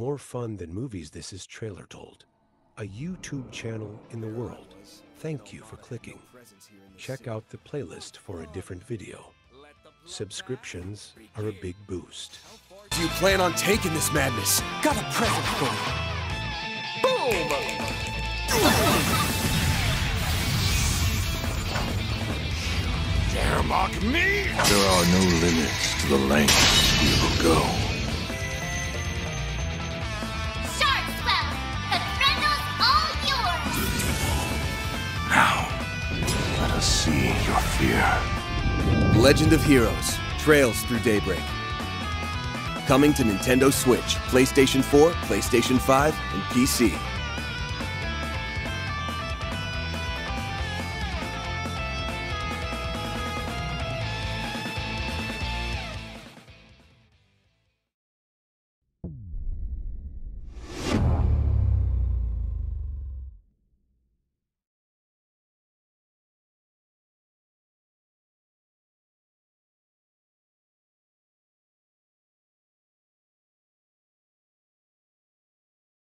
More fun than movies, this is Trailer Told, a YouTube channel in the world. Thank you for clicking. Check out the playlist for a different video. Subscriptions are a big boost. Do you plan on taking this madness? Got a present for you. Boom! Dare mock me? There are no limits to the length we will go. Sharkswell, the Threndel's all yours. Now, let us see your fear. Legend of Heroes: Trails Through Daybreak. Coming to Nintendo Switch, PlayStation 4, PlayStation 5, and PC.